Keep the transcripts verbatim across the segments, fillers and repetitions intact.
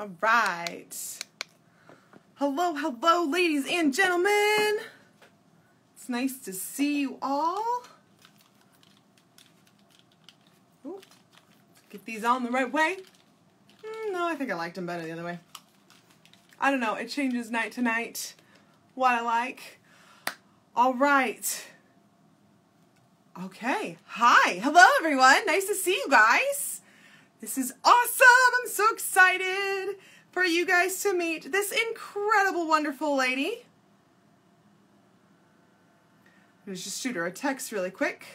All right. Hello, hello, ladies and gentlemen. It's nice to see you all. Ooh, get these on the right way. Mm, no, I think I liked them better the other way. I don't know. It changes night to night what I like. All right. Okay. Hi. Hello, everyone. Nice to see you guys. This is awesome. I'm so excited for you guys to meet this incredible, wonderful lady. I'm going to just shoot her a text really quick.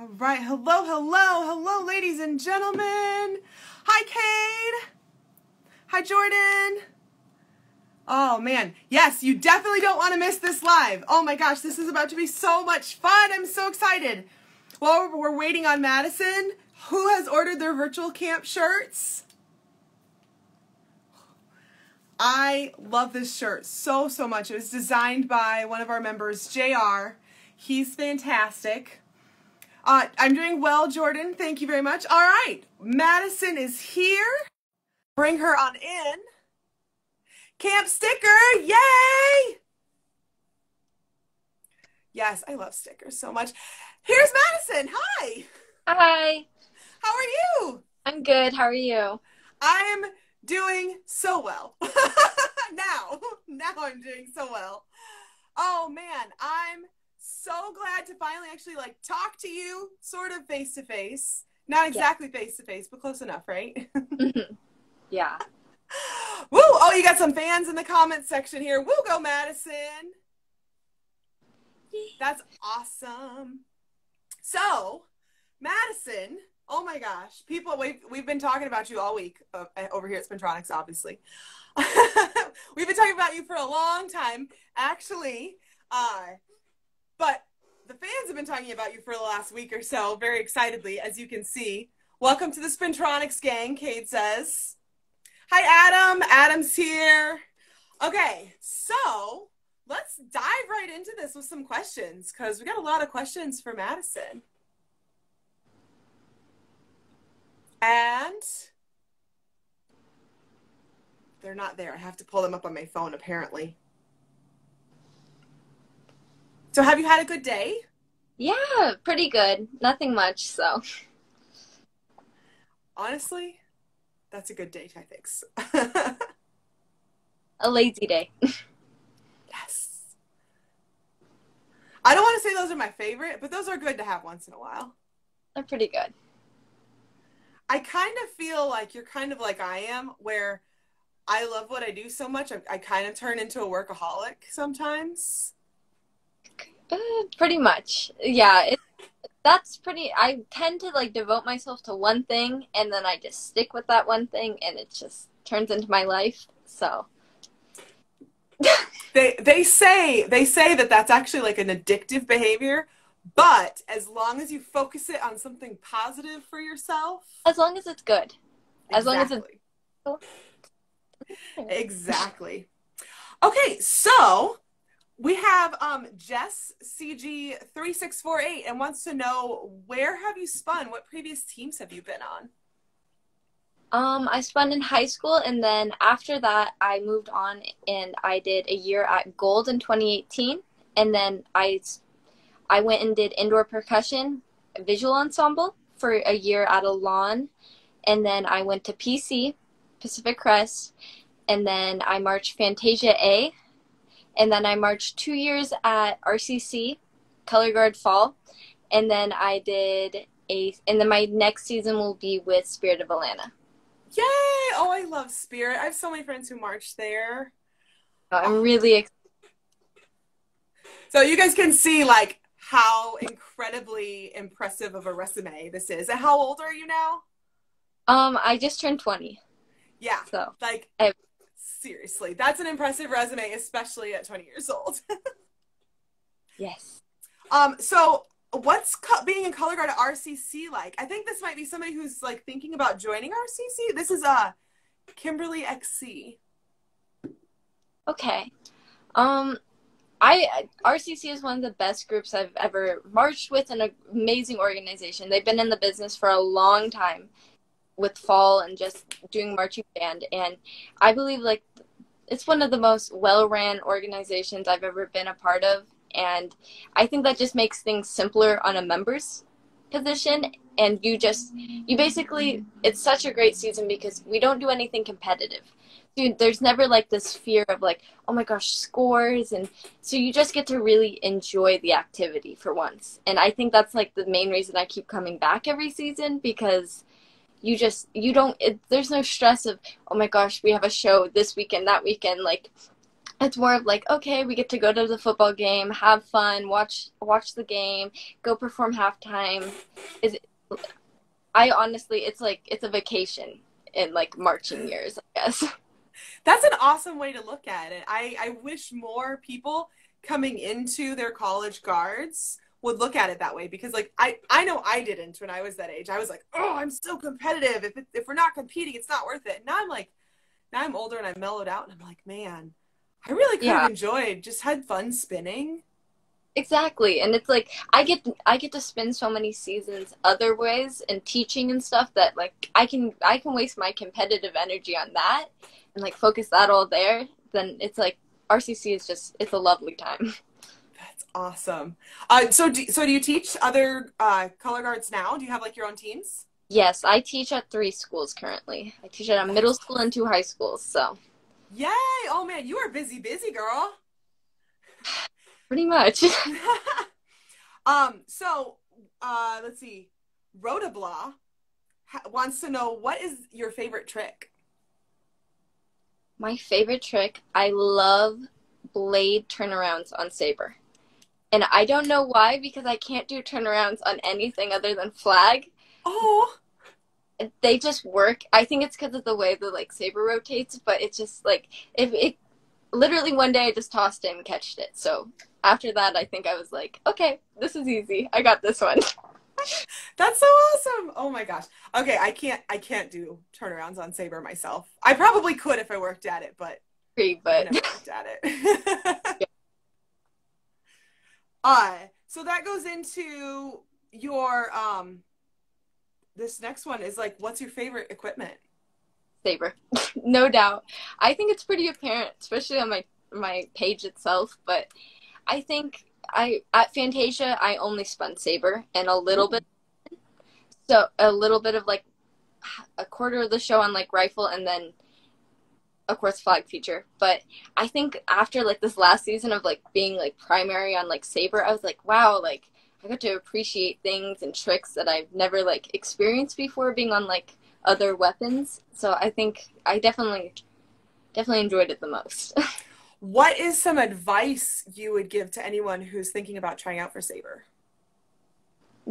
All right. Hello, hello, hello, ladies and gentlemen. Hi, Cade. Hi, Jordan. Oh, man. Yes, you definitely don't want to miss this live. Oh, my gosh. This is about to be so much fun. I'm so excited. While we're waiting on Madison, who has ordered their virtual camp shirts? I love this shirt so, so much. It was designed by one of our members, J R. He's fantastic. Uh, I'm doing well, Jordan. Thank you very much. All right. Madison is here. Bring her on in. Camp sticker, yay! Yes, I love stickers so much. Here's Madison, hi! Hi. How are you? I'm good, how are you? I am doing so well. now, now I'm doing so well. Oh man, I'm so glad to finally actually like talk to you, sort of face to face. Not exactly yeah. face to face, but close enough, right? mm-hmm. Yeah. Woo! Oh, you got some fans in the comments section here. Woo, go Madison. That's awesome. So, Madison, oh my gosh, people, we've, we've been talking about you all week uh, over here at Spintronics, obviously. We've been talking about you for a long time, actually. Uh, but the fans have been talking about you for the last week or so, very excitedly, as you can see. Welcome to the Spintronics gang, Cade says. Hi, Adam. Adam's here. Okay, so let's dive right into this with some questions because we got a lot of questions for Madison. And they're not there. I have to pull them up on my phone, apparently. So have you had a good day? Yeah, pretty good. Nothing much, so. Honestly? That's a good day, I think. So. A lazy day. Yes. I don't want to say those are my favorite, but those are good to have once in a while. They're pretty good. I kind of feel like you're kind of like I am, where I love what I do so much, I, I kind of turn into a workaholic sometimes. Uh, pretty much. Yeah, it's That's pretty, I tend to like devote myself to one thing and then I just stick with that one thing and it just turns into my life, so. they, they, say, they say that that's actually like an addictive behavior, but as long as you focus it on something positive for yourself. As long as it's good. As exactly. long as it's Exactly. Okay, so. We have um, Jess C G three six four eight and wants to know, where have you spun? What previous teams have you been on? Um, I spun in high school, and then after that, I moved on and I did a year at Gold in twenty eighteen. And then I, I went and did indoor percussion, visual ensemble, for a year at Elan. And then I went to P C, Pacific Crest, and then I marched Fantasia A. And then I marched two years at R C C, Color Guard Fall. And then I did a, and then my next season will be with Spirit of Alana. Yay! Oh, I love Spirit. I have so many friends who march there. Oh, I'm really excited. So you guys can see like how incredibly impressive of a resume this is. And how old are you now? Um, I just turned twenty. Yeah. So like. I Seriously, that's an impressive resume, especially at twenty years old. Yes. Um. So what's being a color guard at R C C like? I think this might be somebody who's like thinking about joining R C C. This is uh, Kimberly X C. Okay. Um, I R C C is one of the best groups I've ever marched with, an amazing organization. They've been in the business for a long time with fall and just doing marching band. And I believe, like, it's one of the most well-ran organizations I've ever been a part of. And I think that just makes things simpler on a member's position. And you just, you basically, it's such a great season because we don't do anything competitive. Dude, there's never like this fear of like, oh my gosh, scores. And so you just get to really enjoy the activity for once. And I think that's like the main reason I keep coming back every season, because you just, you don't, it, there's no stress of, oh my gosh, we have a show this weekend, that weekend. Like, it's more of like, okay, we get to go to the football game, have fun, watch, watch the game, go perform halftime. Is it, I honestly, it's like, it's a vacation in like marching years, I guess. That's an awesome way to look at it. I, I wish more people coming into their college guards would look at it that way, because like I, I know I didn't when I was that age. I was like, oh, I'm so competitive. If, it, if we're not competing, it's not worth it. And now I'm like, now I'm older and I mellowed out and I'm like, man, I really kind yeah. of enjoyed, just had fun spinning. Exactly. And it's like, I get, I get to spin so many seasons other ways and teaching and stuff that like, I can, I can waste my competitive energy on that and like focus that all there. Then it's like, R C C is just, it's a lovely time. That's awesome. Uh, so, do, so do you teach other uh, color guards now? Do you have like your own teams? Yes. I teach at three schools currently. I teach at a middle school and two high schools. So. Yay. Oh man, you are busy, busy girl. Pretty much. um, so, uh, let's see. Rotabla wants to know, what is your favorite trick? My favorite trick? I love blade turnarounds on saber. And I don't know why, because I can't do turnarounds on anything other than flag. Oh! They just work. I think it's because of the way the, like, saber rotates, but it's just, like, if it literally one day I just tossed it and catched it. So after that, I think I was like, okay, this is easy. I got this one. That's so awesome. Oh my gosh. Okay. I can't, I can't do turnarounds on saber myself. I probably could if I worked at it, but, but. I never worked at it. yeah. uh, so that goes into your, um, this next one is like, what's your favorite equipment? Saber. No doubt. I think it's pretty apparent, especially on my my page itself, but I think I at Fantasia I only spun saber and a little bit, so a little bit of like a quarter of the show on like rifle and then of course flag feature. But I think after like this last season of like being like primary on like saber, I was like, wow, like I got to appreciate things and tricks that I've never like experienced before being on like other weapons. So I think I definitely definitely enjoyed it the most. What is some advice you would give to anyone who's thinking about trying out for saber?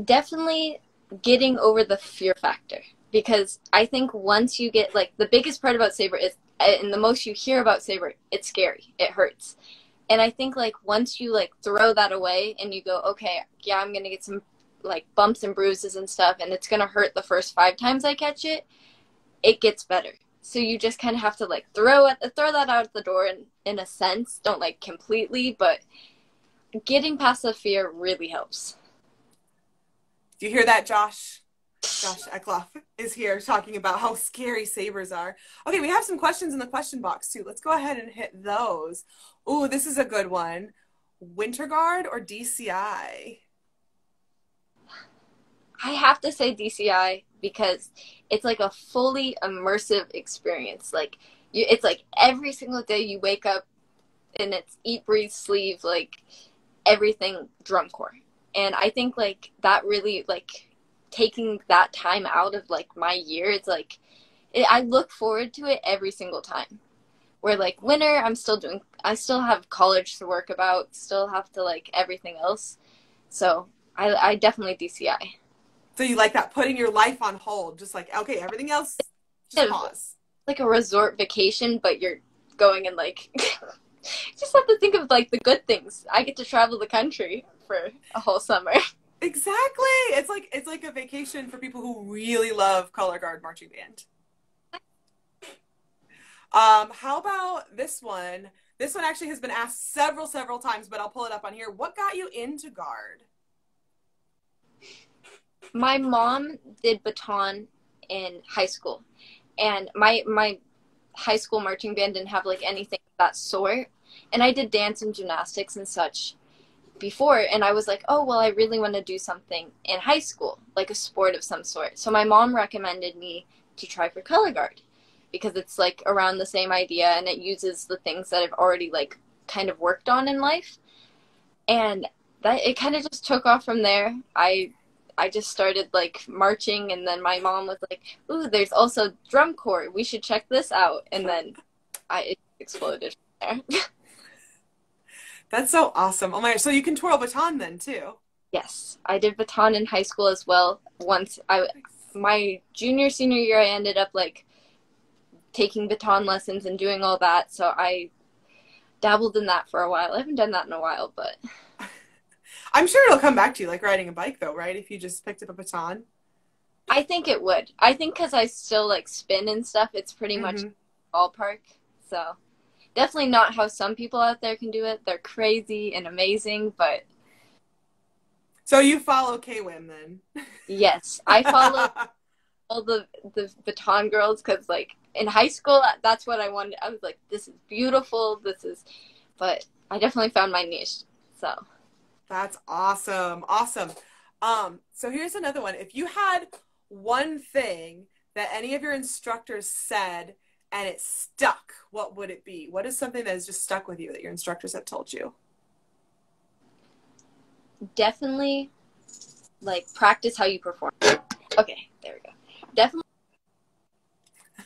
Definitely getting over the fear factor, because I think once you get like the biggest part about saber is, and the most you hear about saber, it's scary, it hurts. And I think like once you like throw that away and you go, okay, yeah, I'm gonna get some like bumps and bruises and stuff, and it's gonna hurt the first five times I catch it, it gets better. So you just kind of have to like throw it, throw that out the door in, in a sense. Don't like completely, but getting past the fear really helps. Do you hear that, Josh? Josh Eckloff is here talking about how scary sabers are. Okay, we have some questions in the question box too. Let's go ahead and hit those. Ooh, this is a good one. Winter Guard or D C I? I have to say D C I, because it's like a fully immersive experience. Like you, it's like every single day you wake up and it's eat, breathe, sleep, like everything drum corps. And I think like that really like taking that time out of like my year, it's like, it, I look forward to it every single time. Where like winter, I'm still doing, I still have college to work about, still have to like everything else. So I, I definitely D C I. So you like that, putting your life on hold, just like, okay, everything else, just pause. Like a resort vacation, but you're going and like, just have to think of like the good things. I get to travel the country for a whole summer. Exactly. It's like, it's like a vacation for people who really love color guard marching band. Um, how about this one? This one actually has been asked several, several times, but I'll pull it up on here. What got you into Guard? My mom did baton in high school, and my my high school marching band didn't have like anything of that sort. And I did dance and gymnastics and such before, and I was like, oh, well, I really want to do something in high school, like a sport of some sort. So my mom recommended me to try for color guard because it's like around the same idea, and it uses the things that I've already like kind of worked on in life. And that it kind of just took off from there. I I just started like marching, and then my mom was like, ooh, there's also drum corps. We should check this out. And then I it exploded from there. That's so awesome. Oh my gosh. So you can twirl baton then too. Yes. I did baton in high school as well. Once I, my junior, senior year, I ended up like taking baton lessons and doing all that. So I dabbled in that for a while. I haven't done that in a while, but I'm sure it'll come back to you, like riding a bike though, right? If you just picked up a baton. I think it would. I think because I still like spin and stuff, it's pretty mm-hmm. much ballpark. So definitely not how some people out there can do it. They're crazy and amazing, but. So you follow K W I M then? Yes, I follow all the, the baton girls because like in high school, that's what I wanted. I was like, this is beautiful. This is, but I definitely found my niche, so. That's awesome. Awesome. Um, so here's another one. If you had one thing that any of your instructors said and it stuck, what would it be? What is something that has just stuck with you that your instructors have told you? Definitely, like, practice how you perform. Okay, there we go. Definitely,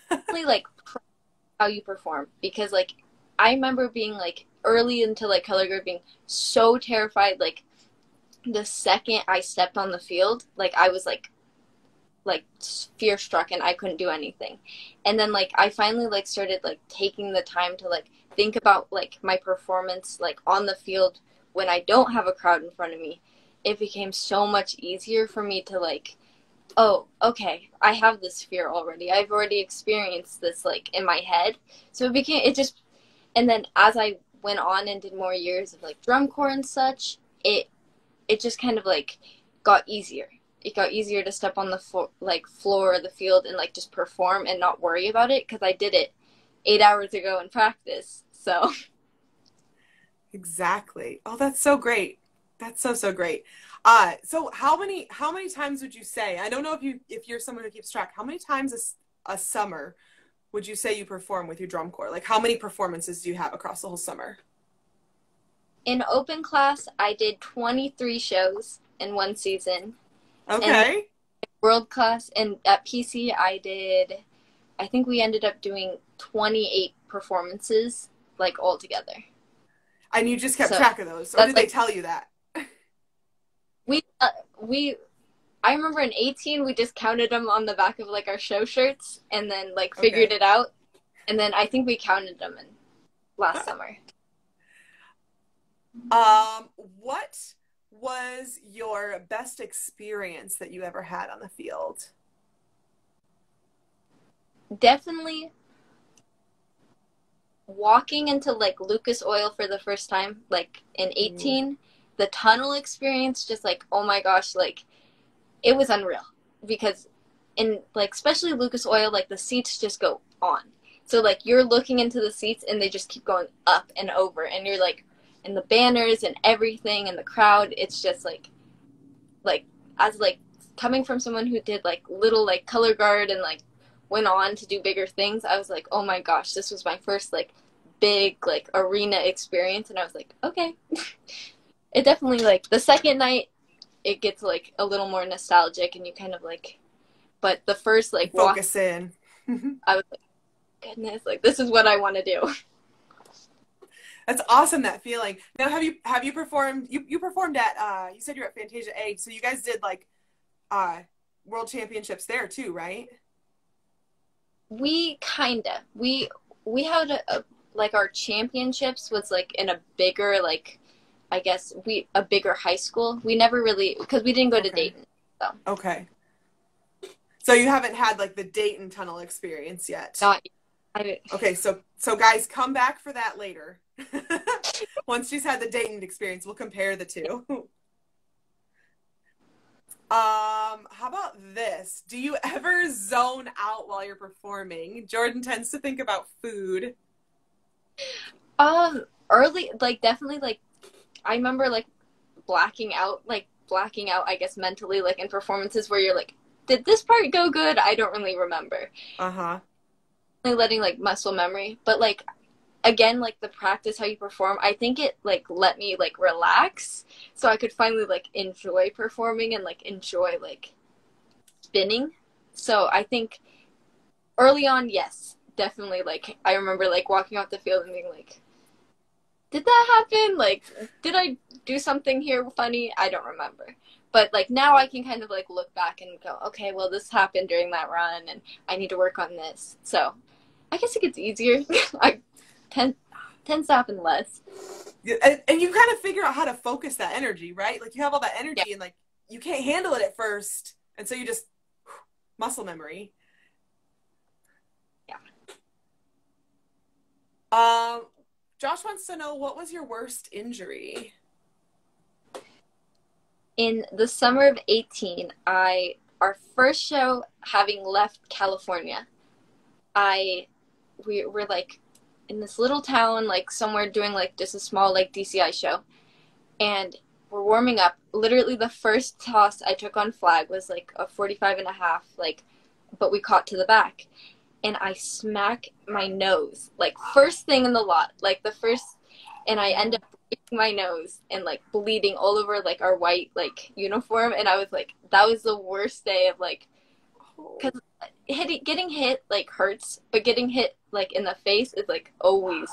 definitely like, practice how you perform. Because, like, I remember being, like, early into, like, color guard being so terrified, like, the second I stepped on the field, like, I was, like, like fear struck and I couldn't do anything. And then like I finally like started like taking the time to like think about like my performance like on the field when I don't have a crowd in front of me. It became so much easier for me to like, oh, okay, I have this fear already. I've already experienced this like in my head. So it became it just and then as I went on and did more years of like drum corps and such, it it just kind of like got easier. It got easier to step on the fo like floor of the field and like just perform and not worry about it because I did it eight hours ago in practice. So exactly. Oh, that's so great. That's so so great. Uh, so how many how many times would you say? I don't know if you if you're someone who keeps track. How many times a, a summer would you say you perform with your drum corps? Like how many performances do you have across the whole summer? In open class, I did twenty-three shows in one season. Okay. World class and at P C I did, I think we ended up doing twenty-eight performances like all together. And you just kept so track of those, or did like, they tell you that? We, uh, we, I remember in eighteen we just counted them on the back of like our show shirts and then like figured okay. it out. And then I think we counted them in last huh. summer. Um, what was your best experience that you ever had on the field? Definitely walking into like Lucas Oil for the first time, like in eighteen, mm. the tunnel experience, just like, oh my gosh, like it was unreal because in like, especially Lucas Oil, like the seats just go on. So like you're looking into the seats and they just keep going up and over and you're like, and the banners and everything and the crowd, it's just like like as like coming from someone who did like little like color guard and like went on to do bigger things, I was like, oh my gosh, this was my first like big like arena experience. And I was like, okay. It definitely like the second night it gets like a little more nostalgic and you kind of like, but the first like focus walk, in I was like, goodness, like this is what I want to do. That's awesome, that feeling. Now, have you have you performed? You you performed at uh, you said you're at Fantasia A, so you guys did like uh, world championships there too, right? We kinda we we had a, a, like our championships was like in a bigger like I guess we a bigger high school. We never really because we didn't go okay. to Dayton. So. Okay. So you haven't had like the Dayton tunnel experience yet. Not yet. I, okay, so so guys, come back for that later. Once she's had the dating experience, we'll compare the two. Um, how about this? Do you ever zone out while you're performing? Jordan tends to think about food. Um, early, like, definitely, like, I remember, like, blacking out, like, blacking out, I guess, mentally, like, in performances where you're like, did this part go good? I don't really remember. Uh-huh. Letting, like, muscle memory. But, like, again, like, the practice, how you perform, I think it, like, let me, like, relax. So I could finally, like, enjoy performing and, like, enjoy, like, spinning. So I think early on, yes, definitely, like, I remember, like, walking off the field and being like, did that happen? Like, did I do something here funny? I don't remember. But, like, now I can kind of, like, look back and go, okay, well, this happened during that run, and I need to work on this. So I guess it gets easier. I tend, tends to happen less. Yeah, and, and you kind of figure out how to focus that energy, right? Like, you have all that energy, yeah. And, like, you can't handle it at first. And so you just muscle memory. Yeah. Um, Josh wants to know, what was your worst injury? In the summer of eighteen, I, our first show having left California, I, we were like in this little town, like somewhere doing like just a small like D C I show, and we're warming up. Literally the first toss I took on flag was like a forty-five and a half, like, but we caught to the back, and I smack my nose, like first thing in the lot, like the first, and I end up my nose and like bleeding all over like our white like uniform. And I was like, that was the worst day of like, because hitting, getting hit like hurts, but getting hit like in the face is like always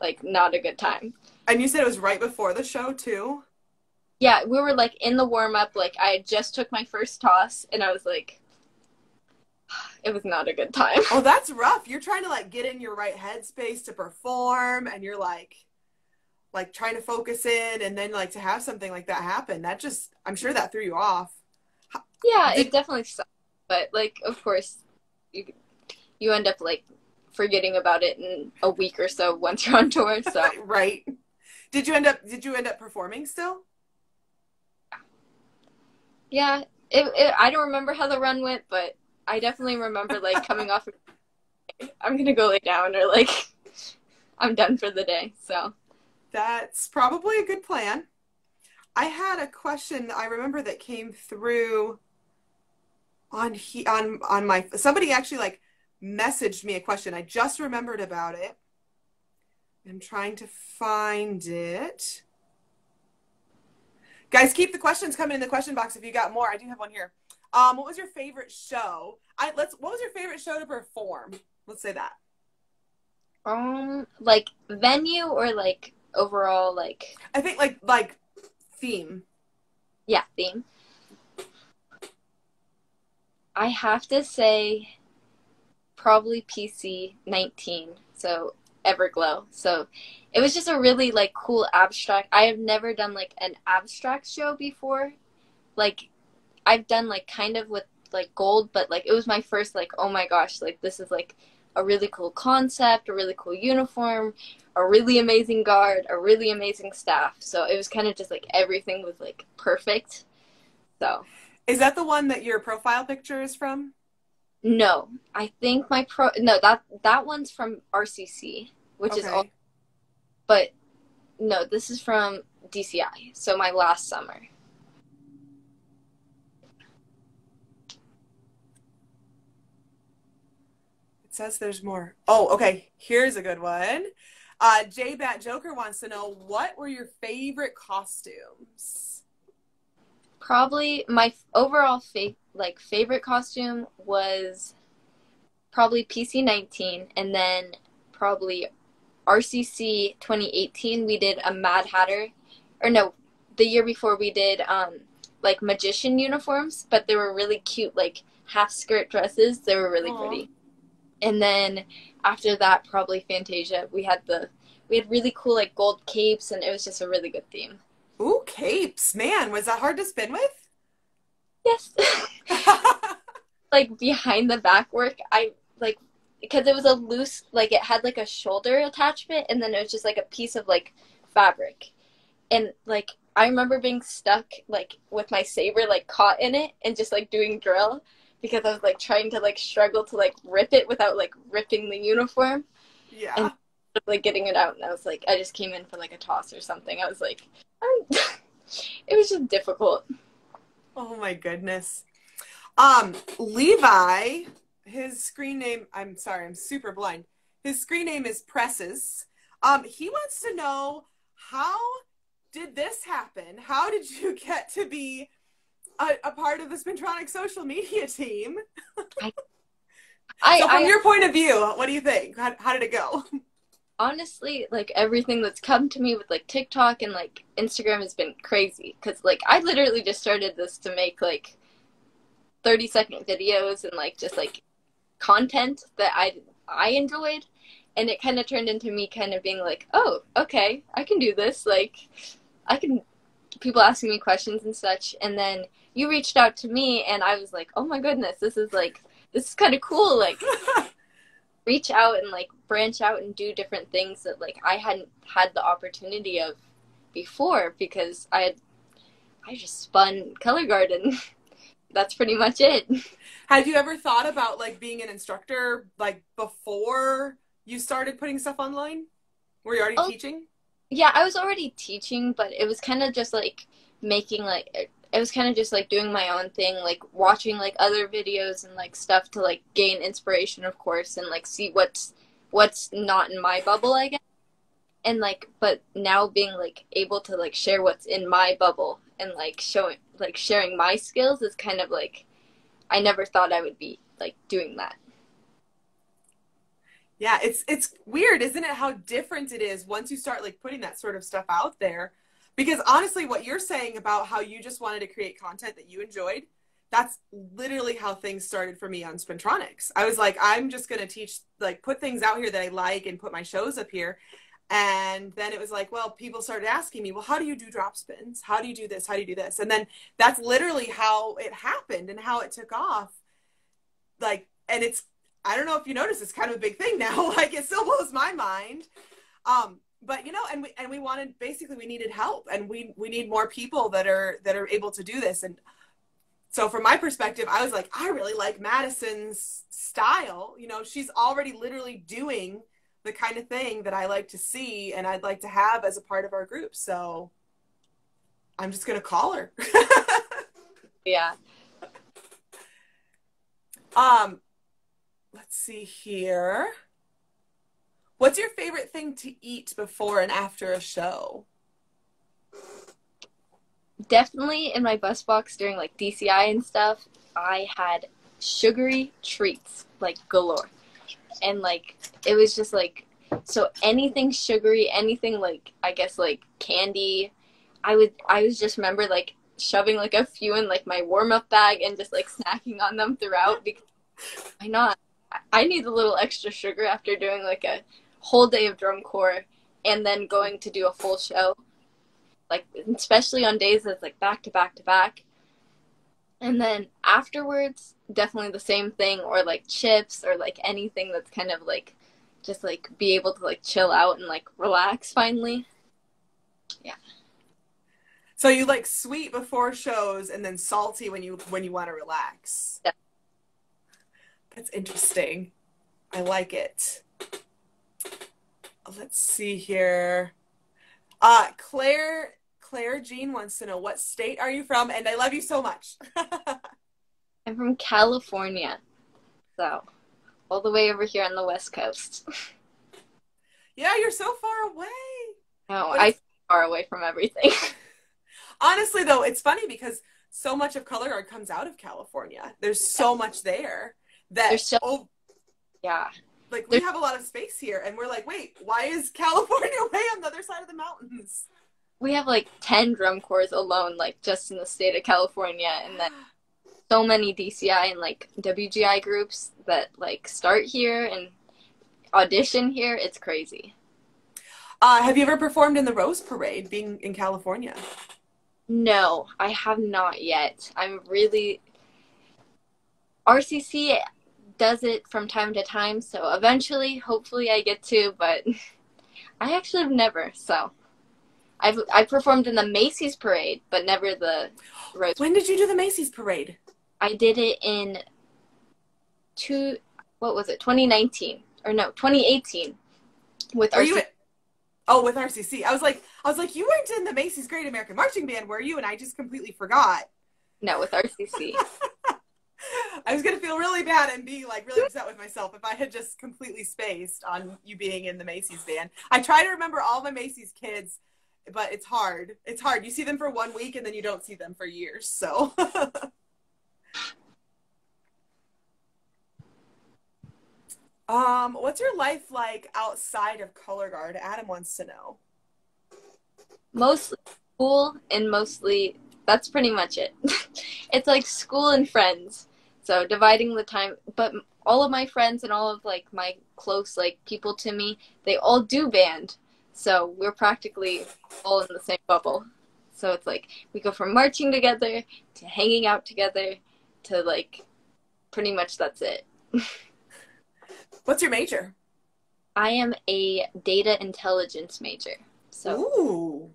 like not a good time. And you said it was right before the show too? Yeah, we were like in the warm-up, like I just took my first toss, and I was like, it was not a good time. Oh, that's rough. You're trying to like get in your right headspace to perform, and you're like like trying to focus in, and then like to have something like that happen, that just, I'm sure that threw you off. Yeah, it definitely sucked, but like, of course you, you end up like forgetting about it in a week or so once you're on tour. So right. Did you end up, did you end up performing still? Yeah. It, it, I don't remember how the run went, but I definitely remember like coming off, I'm going to go lay down, or like, I'm done for the day. So that's probably a good plan. I had a question I remember that came through on he on on my, somebody actually like messaged me a question. I just remembered about it. I'm trying to find it. Guys, keep the questions coming in the question box if you got more. I do have one here. Um, what was your favorite show? I let's. What was your favorite show to perform? Let's say that. Um, like venue or like. Overall, like I think like like theme. Yeah, theme. I have to say probably P C nineteen, so Everglow. So it was just a really like cool abstract. I have never done like an abstract show before. Like I've done like kind of with like Gold, but like it was my first like, oh my gosh, like this is like a really cool concept, a really cool uniform, a really amazing guard, a really amazing staff. So it was kind of just like everything was like perfect. So is that the one that your profile picture is from? No, I think my pro no that that one's from R C C, which okay. is all. But no, this is from D C I. So my last summer. It says there's more. Oh, okay. Here's a good one. Uh, J Bat Joker wants to know, what were your favorite costumes? Probably my overall fa like favorite costume was probably P C nineteen, and then probably R C C twenty eighteen. We did a Mad Hatter, or no, the year before we did um, like magician uniforms, but they were really cute, like half skirt dresses. They were really Aww. pretty. And then after that, probably Fantasia. We had the, we had really cool like gold capes, and it was just a really good theme. Ooh, capes, man! Was that hard to spin with? Yes. Like behind the back work, I like because it was a loose, like it had like a shoulder attachment, and then it was just like a piece of like fabric, and like I remember being stuck like with my saber like caught in it and just like doing drill because I was like trying to like struggle to like rip it without like ripping the uniform. Yeah. And like getting it out, and I was like, I just came in for like a toss or something. I was like, I'm... it was just difficult. Oh my goodness. Um, Levi, his screen name, I'm sorry, I'm super blind. His screen name is Presses. Um, he wants to know, how did this happen? How did you get to be a, a part of the Spintronics social media team? I, I, so from I, your point of view, what do you think? How, how did it go? Honestly, like everything that's come to me with like TikTok and like Instagram has been crazy, because like I literally just started this to make like thirty second videos and like just like content that I I enjoyed, and it kind of turned into me kind of being like, oh, okay, I can do this, like I can, people asking me questions and such, and then you reached out to me and I was like, oh my goodness, this is like, this is kind of cool, like reach out and like branch out and do different things that like I hadn't had the opportunity of before, because I had, I just spun color guard and that's pretty much it. Had you ever thought about like being an instructor like before you started putting stuff online? Were you already oh, teaching? Yeah, I was already teaching, but it was kind of just like making like it, it was kind of just like doing my own thing, like watching like other videos and like stuff to like gain inspiration, of course, and like see what's what's not in my bubble, I guess. And like, but now being like able to like share what's in my bubble and like showing, like sharing my skills is kind of like, I never thought I would be like doing that. Yeah, it's it's weird, isn't it, how different it is once you start like putting that sort of stuff out there. Because honestly, what you're saying about how you just wanted to create content that you enjoyed, that's literally how things started for me on Spintronics. I was like, I'm just going to teach, like put things out here that I like and put my shows up here. And then it was like, well, people started asking me, well, how do you do drop spins? How do you do this? How do you do this? And then that's literally how it happened and how it took off. Like, and it's, I don't know if you notice, it's kind of a big thing now. Like, it still blows my mind. Um, But, you know, and we, and we wanted, basically we needed help, and we, we need more people that are, that are able to do this. And so from my perspective, I was like, I really like Madison's style. You know, she's already literally doing the kind of thing that I like to see and I'd like to have as a part of our group. So I'm just going to call her. Yeah. Um, let's see here. What's your favorite thing to eat before and after a show? Definitely in my bus box during like D C I and stuff, I had sugary treats like galore. And like, it was just like, so anything sugary, anything like, I guess like candy, I would, I was just remember like shoving like a few in like my warm up bag and just like snacking on them throughout, because why not? I need a little extra sugar after doing like a whole day of drum corps and then going to do a full show, like especially on days that's like back to back to back. And then afterwards, definitely the same thing, or like chips or like anything that's kind of like just like be able to like chill out and like relax finally. Yeah. So you like sweet before shows and then salty when you when you want to relax. Yeah. That's interesting. I like it. Let's see here. Uh, Claire, Claire Jean wants to know, what state are you from? And I love you so much. I'm from California. So all the way over here on the West Coast. Yeah, you're so far away. No, I'm far away from everything. Honestly, though, it's funny because so much of color art comes out of California. There's so much there. That so, oh, yeah, like we have a lot of space here, and we're like, wait, why is California way on the other side of the mountains? We have like ten drum corps alone, like just in the state of California, and then so many D C I and like W G I groups that like start here and audition here. It's crazy. Uh, have you ever performed in the Rose Parade, being in California? No, I have not yet. I'm really R C C does it from time to time, so eventually, hopefully, I get to, but I actually have never, so. I've I performed in the Macy's Parade, but never the Rose Parade. When did you do the Macy's Parade? I did it in two, what was it, twenty nineteen, or no, twenty eighteen with R C C. Oh, with R C C. I was like, I was like, you weren't in the Macy's Great American Marching Band, were you? And I just completely forgot. No, with R C C. I was going to feel really bad and be like really upset with myself if I had just completely spaced on you being in the Macy's band. I try to remember all my Macy's kids, but it's hard. It's hard. You see them for one week and then you don't see them for years. So. um, what's your life like outside of color guard? Adam wants to know. Mostly school and mostly, that's pretty much it. It's like school and friends. So dividing the time, but all of my friends and all of like my close like people to me, they all do band. So we're practically all in the same bubble. So it's like we go from marching together to hanging out together to like pretty much that's it. What's your major? I am a data intelligence major. So ooh.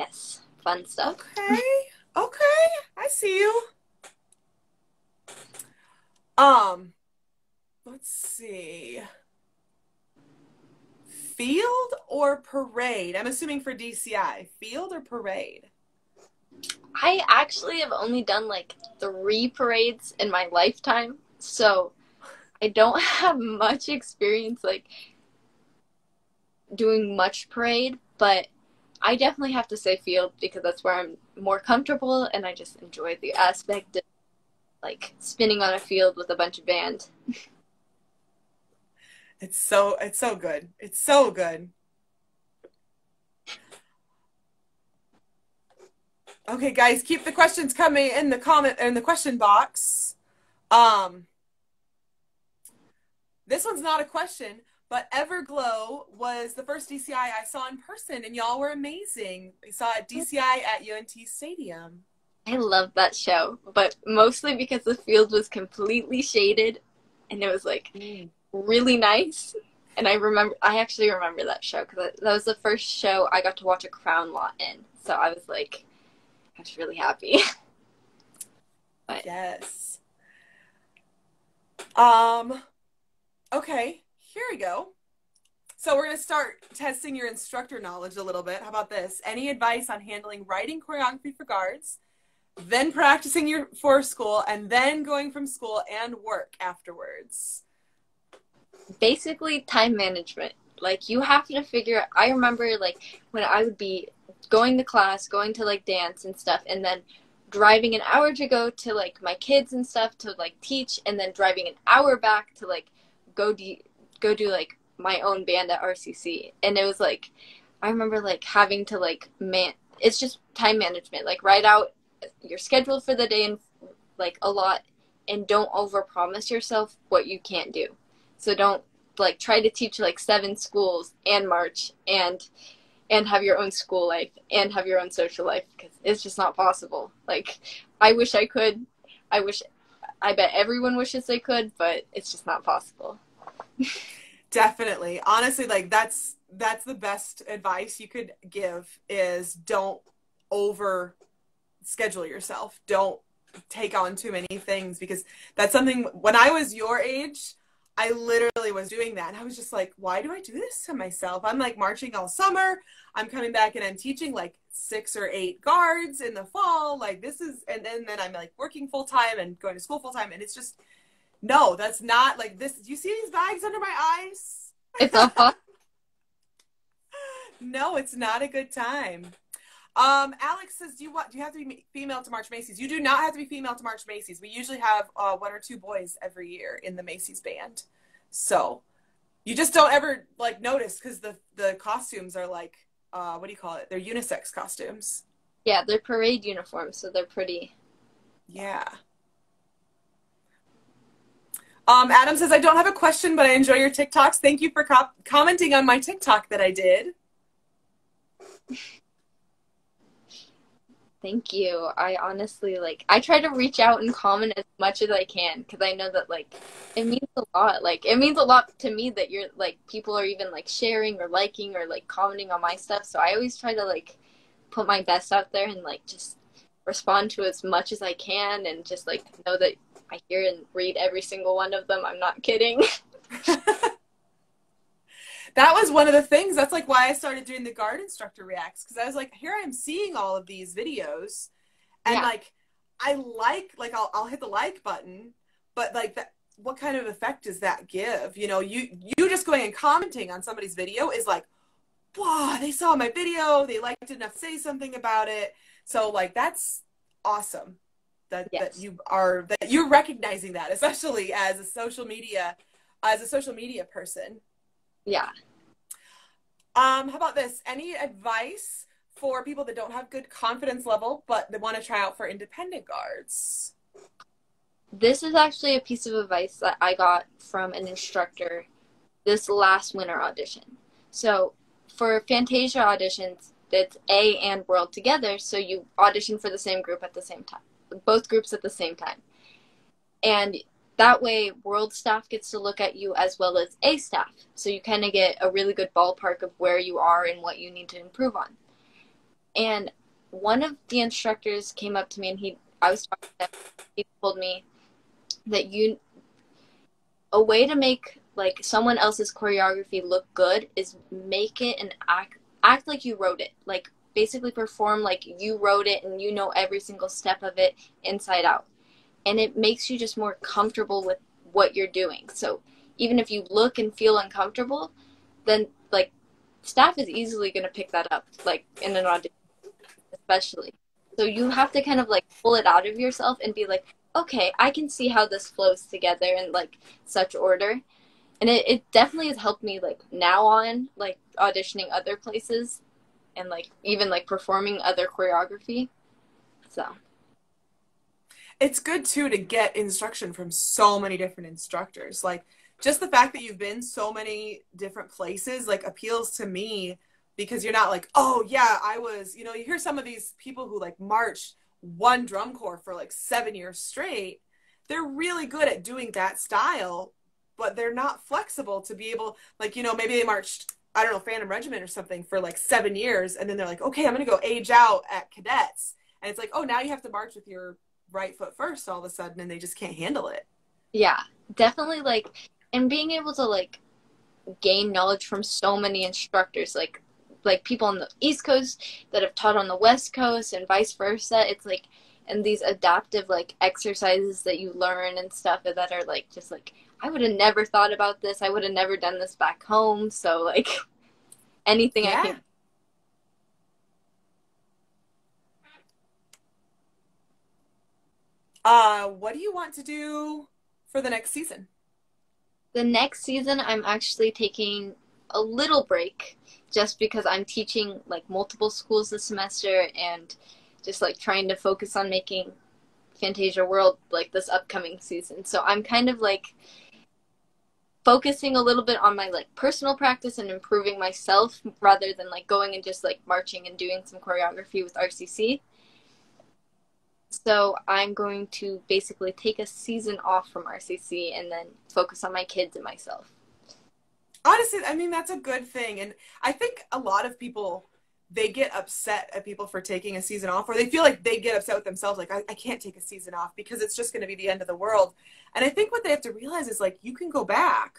Yes, fun stuff. Okay. Okay. I see you. Um, let's see. Field or parade? I'm assuming for D C I. Field or parade? I actually have only done like three parades in my lifetime, so I don't have much experience like doing much parade, but I definitely have to say field because that's where I'm more comfortable and I just enjoy the aspect of like spinning on a field with a bunch of band. It's so, it's so good. It's so good. Okay, guys, keep the questions coming in the comment, in the question box. Um, this one's not a question, but Everglow was the first D C I I saw in person, and y'all were amazing. We saw at D C I at U N T Stadium. I love that show, but mostly because the field was completely shaded, and it was like... Mm. really nice, and I remember I actually remember that show because that was the first show I got to watch a crown lot in, so I was like I was really happy. But yes, um okay, here we go. So we're going to start testing your instructor knowledge a little bit. How about this? Any advice on handling writing choreography for guards, then practicing your for school, and then going from school and work afterwards? Basically time management. Like you have to figure, I remember like when I would be going to class, going to like dance and stuff, and then driving an hour to go to like my kids and stuff to like teach, and then driving an hour back to like go do go do like my own band at R C C. And it was like I remember like having to like man it's just time management, like write out your schedule for the day and like a lot, and don't overpromise yourself what you can't do. So don't like try to teach like seven schools and march and and have your own school life and have your own social life, because it's just not possible. Like I wish I could. I wish I bet everyone wishes they could, but it's just not possible. Definitely. Honestly, like that's that's the best advice you could give is don't over schedule yourself. Don't take on too many things, because that's something when I was your age I literally was doing that. And I was just like, why do I do this to myself? I'm like marching all summer. I'm coming back and I'm teaching like six or eight guards in the fall. Like this is, and then, and then I'm like working full time and going to school full time. And it's just, no, that's not like this. Do you see these bags under my eyes? It's awful. No, it's not a good time. Um, Alex says, do you want, do you have to be female to march Macy's? You do not have to be female to march Macy's. We usually have uh, one or two boys every year in the Macy's band. So you just don't ever like notice, because the, the costumes are like, uh, what do you call it? They're unisex costumes. Yeah. They're parade uniforms. So they're pretty. Yeah. Um, Adam says, I don't have a question, but I enjoy your TikToks. Thank you for co commenting on my TikTok that I did. Thank you. I honestly, like, I try to reach out and comment as much as I can, because I know that, like, it means a lot. Like, it means a lot to me that you're, like, people are even, like, sharing or liking or, like, commenting on my stuff. So I always try to, like, put my best out there and, like, just respond to as much as I can, and just, like, know that I hear and read every single one of them. I'm not kidding. That was one of the things. That's like why I started doing the Guard Instructor Reacts, because I was like, here I'm seeing all of these videos, and yeah. like I like like I'll I'll hit the like button, but like that, what kind of effect does that give? You know, you you just going and commenting on somebody's video is like, wow, they saw my video, they liked enough to say something about it. So like that's awesome that yes. that you are that you're recognizing that, especially as a social media as a social media person. Yeah. Um, how about this? Any advice for people that don't have good confidence level, but they want to try out for independent guards? This is actually a piece of advice that I got from an instructor this last winter audition. So for Fantasia auditions, it's A and World together. So you audition for the same group at the same time, both groups at the same time. And that way, World staff gets to look at you as well as A staff. So you kind of get a really good ballpark of where you are and what you need to improve on. And one of the instructors came up to me and he, I was talking to him, he told me that you, a way to make like someone else's choreography look good is make it and act, act like you wrote it. Like basically perform like you wrote it and you know every single step of it inside out. And it makes you just more comfortable with what you're doing. So even if you look and feel uncomfortable, then like staff is easily going to pick that up, like in an audition especially. So you have to kind of like pull it out of yourself and be like, okay, I can see how this flows together in like such order. And it, it definitely has helped me like now on like auditioning other places and like even like performing other choreography. So it's good too to get instruction from so many different instructors. Like just the fact that you've been so many different places like appeals to me, because you're not like, oh yeah, I was, you know, you hear some of these people who like marched one drum corps for like seven years straight. They're really good at doing that style, but they're not flexible to be able, like, you know, maybe they marched, I don't know, Phantom Regiment or something for like seven years. And then they're like, okay, I'm going to go age out at Cadets. And it's like, oh, now you have to march with your right foot first all of a sudden, and they just can't handle it. Yeah, definitely. Like, and being able to like gain knowledge from so many instructors, like like people on the East Coast that have taught on the West Coast and vice versa. It's like, and these adaptive like exercises that you learn and stuff that are like just like, I would have never thought about this, I would have never done this back home. So like anything yeah. I can. Uh, what do you want to do for the next season? The next season, I'm actually taking a little break just because I'm teaching like multiple schools this semester and just like trying to focus on making Fantasia World like this upcoming season. So I'm kind of like focusing a little bit on my like personal practice and improving myself rather than like going and just like marching and doing some choreography with R C C. So I'm going to basically take a season off from R C C and then focus on my kids and myself. Honestly, I mean, that's a good thing. And I think a lot of people, they get upset at people for taking a season off, or they feel like they get upset with themselves. Like, I, I can't take a season off because it's just going to be the end of the world. And I think what they have to realize is like, you can go back.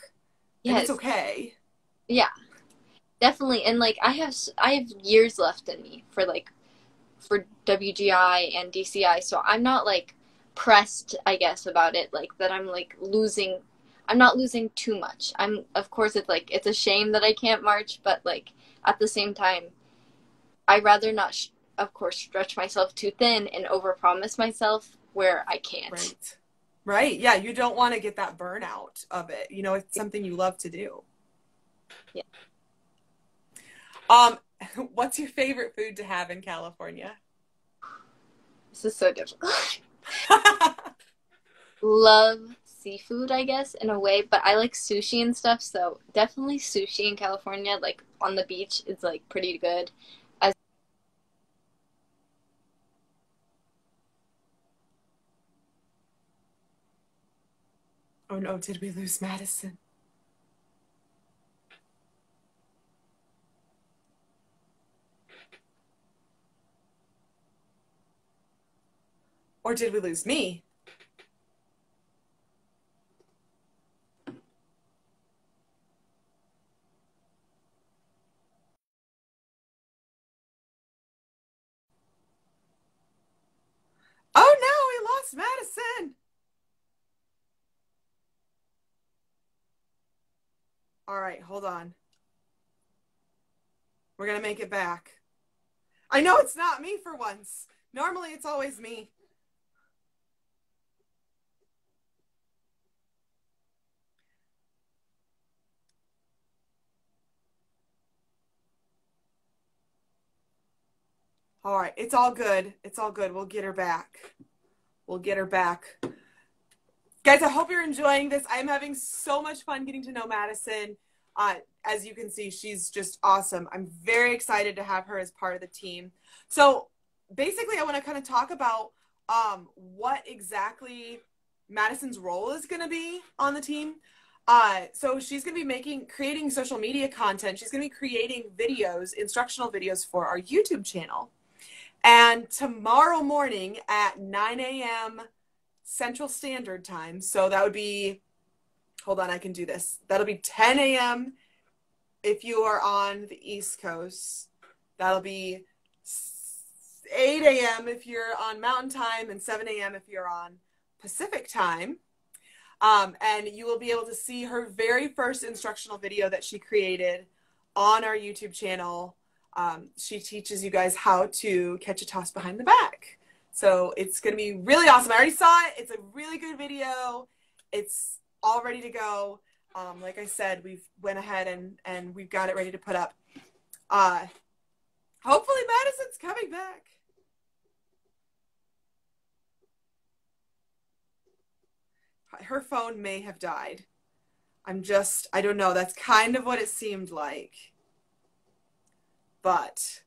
Yes. And it's okay. Yeah, definitely. And like, I have, I have years left in me for like, for W G I and D C I, so I'm not like pressed, I guess, about it, like that I'm like losing, I'm not losing too much. I'm, of course, it's like, it's a shame that I can't march, but like at the same time, I'd rather not, sh of course, stretch myself too thin and overpromise myself where I can't. Right, right. Yeah, you don't want to get that burnout of it. You know, it's something you love to do. Yeah. Um. What's your favorite food to have in California? This is so difficult. Love seafood, I guess, in a way, but I like sushi and stuff, so definitely sushi in California, like on the beach, is like pretty good. As Oh no, did we lose Madison? Or did we lose me? Oh no, we lost Madison. All right, hold on. We're gonna make it back. I know it's not me for once. Normally it's always me. All right, it's all good. It's all good. We'll get her back. We'll get her back. Guys, I hope you're enjoying this. I'm having so much fun getting to know Madison. Uh, as you can see, she's just awesome. I'm very excited to have her as part of the team. So basically, I want to kind of talk about um, what exactly Madison's role is going to be on the team. Uh, so she's going to be making, creating social media content. She's going to be creating videos, instructional videos for our YouTube channel. And tomorrow morning at nine A M Central Standard Time. So that would be, hold on, I can do this. That'll be ten A M if you are on the East Coast. That'll be eight A M if you're on Mountain Time and seven A M if you're on Pacific Time. Um, and you will be able to see her very first instructional video that she created on our YouTube channel. Um, she teaches you guys how to catch a toss behind the back. So it's going to be really awesome. I already saw it. It's a really good video. It's all ready to go. Um, like I said, we've went ahead and, and we've got it ready to put up. Uh, hopefully Madison's coming back. Her phone may have died. I'm just, I don't know. That's kind of what it seemed like. But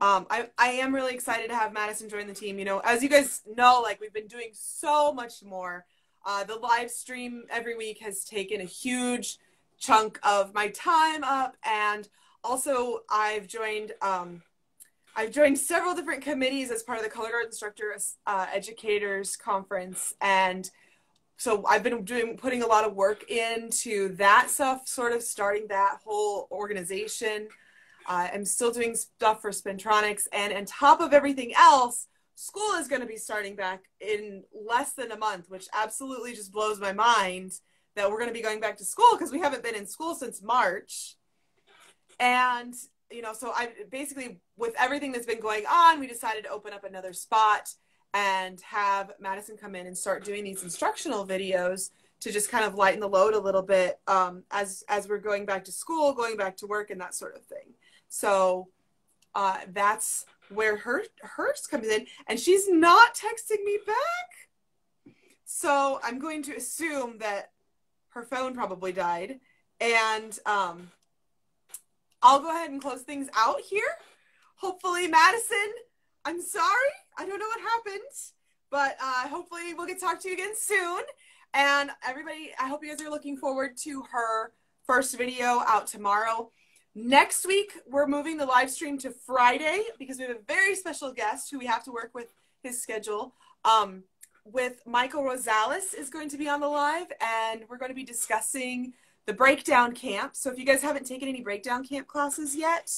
Um, I, I am really excited to have Madison join the team. You know, as you guys know, like, we've been doing so much more. Uh, the live stream every week has taken a huge chunk of my time up. And also I've joined, um, I've joined several different committees as part of the Color Guard Instructor uh, Educators Conference. And so I've been doing, putting a lot of work into that stuff, sort of starting that whole organization. Uh, I'm still doing stuff for Spintronics, and on top of everything else, school is going to be starting back in less than a month, which absolutely just blows my mind that we're going to be going back to school because we haven't been in school since March. And, you know, so I basically, with everything that's been going on, we decided to open up another spot and have Madison come in and start doing these instructional videos to just kind of lighten the load a little bit um, as, as we're going back to school, going back to work, and that sort of thing. So uh, that's where her hers comes in, and she's not texting me back. So I'm going to assume that her phone probably died, and um, I'll go ahead and close things out here. Hopefully, Madison, I'm sorry. I don't know what happened, but uh, hopefully we'll get to talk to you again soon. And everybody, I hope you guys are looking forward to her first video out tomorrow. Next week, we're moving the live stream to Friday because we have a very special guest who we have to work with his schedule. Um, with Michael Rosales is going to be on the live, and we're going to be discussing the breakdown camp. So if you guys haven't taken any breakdown camp classes yet,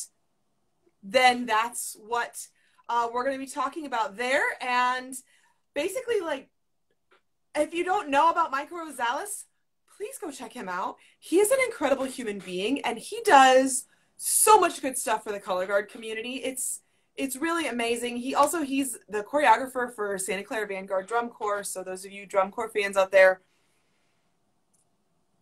then that's what uh, we're going to be talking about there. And basically, like, if you don't know about Michael Rosales, please go check him out. He is an incredible human being, and he does so much good stuff for the Color Guard community. It's it's really amazing. He also, he's the choreographer for Santa Clara Vanguard Drum Corps. So those of you Drum Corps fans out there,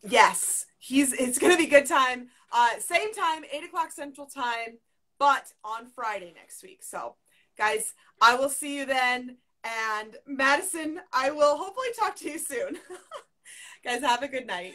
yes, he's it's going to be a good time. Uh, same time, eight o'clock Central Time, but on Friday next week. So, guys, I will see you then. And Madison, I will hopefully talk to you soon. Guys, have a good night.